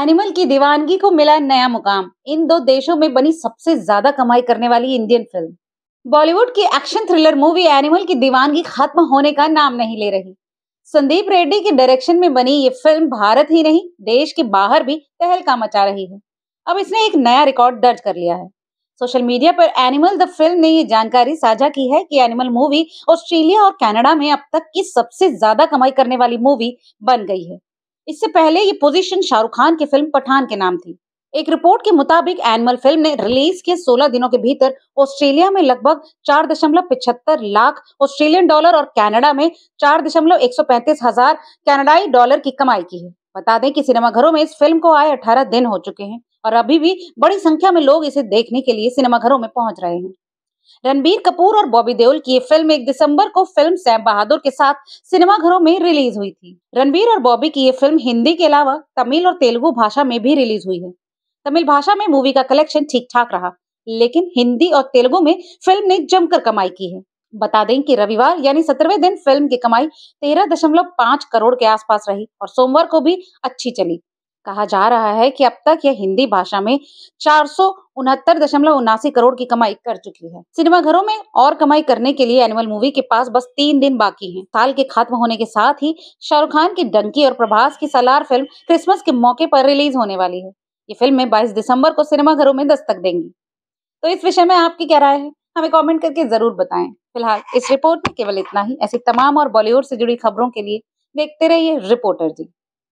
Animal की दीवानगी को मिला नया मुकाम। इन दो देशों में बनी सबसे ज्यादा कमाई करने वाली इंडियन फिल्म। बॉलीवुड की एक्शन थ्रिलर मूवी एनिमल की दीवानगी खत्म होने का नाम नहीं ले रही। संदीप रेड्डी के डायरेक्शन में बनी ये फिल्म भारत ही नहीं देश के बाहर भी तहलका मचा रही है। अब इसने एक नया रिकॉर्ड दर्ज कर लिया है। सोशल मीडिया पर एनिमल द फिल्म ने ये जानकारी साझा की है कि एनिमल मूवी ऑस्ट्रेलिया और कनाडा में अब तक की सबसे ज्यादा कमाई करने वाली मूवी बन गई है। इससे पहले ये पोजीशन शाहरुख खान की फिल्म पठान के नाम थी। एक रिपोर्ट के मुताबिक एनिमल फिल्म ने रिलीज के 16 दिनों के भीतर ऑस्ट्रेलिया में लगभग 4.75 लाख ऑस्ट्रेलियन डॉलर और कनाडा में 4.135 हजार कनाडाई डॉलर की कमाई की है। बता दें कि सिनेमाघरों में इस फिल्म को आए 18 दिन हो चुके हैं और अभी भी बड़ी संख्या में लोग इसे देखने के लिए सिनेमाघरों में पहुंच रहे हैं। रणबीर कपूर और बॉबी देओल की ये फिल्म 1 दिसंबर को फिल्म सैम बहादुर के साथ सिनेमाघरों में रिलीज हुई थी। रणबीर और बॉबी की ये फिल्म हिंदी के अलावा तमिल और तेलुगु भाषा में भी रिलीज हुई है। तमिल भाषा में मूवी का कलेक्शन ठीक ठाक रहा, लेकिन हिंदी और तेलुगु में फिल्म ने जमकर कमाई की है। बता दें कि रविवार यानी 17वें दिन फिल्म की कमाई 13.5 करोड़ के आसपास रही और सोमवार को भी अच्छी चली। कहा जा रहा है कि अब तक यह हिंदी भाषा में 469.79 करोड़ की कमाई कर चुकी है। सिनेमाघरों में और कमाई करने के लिए एनिमल मूवी के पास बस 3 दिन बाकी हैं। साल के खत्म होने के साथ ही शाहरुख खान की डंकी और प्रभास की सलार फिल्म क्रिसमस के मौके पर रिलीज होने वाली है। ये फिल्में 22 दिसंबर को सिनेमाघरों में दस्तक देंगी। तो इस विषय में आपकी क्या राय है, हमें कॉमेंट करके जरूर बताएं। फिलहाल इस रिपोर्ट में केवल इतना ही। ऐसी तमाम और बॉलीवुड से जुड़ी खबरों के लिए देखते रहिए रिपोर्टर जी।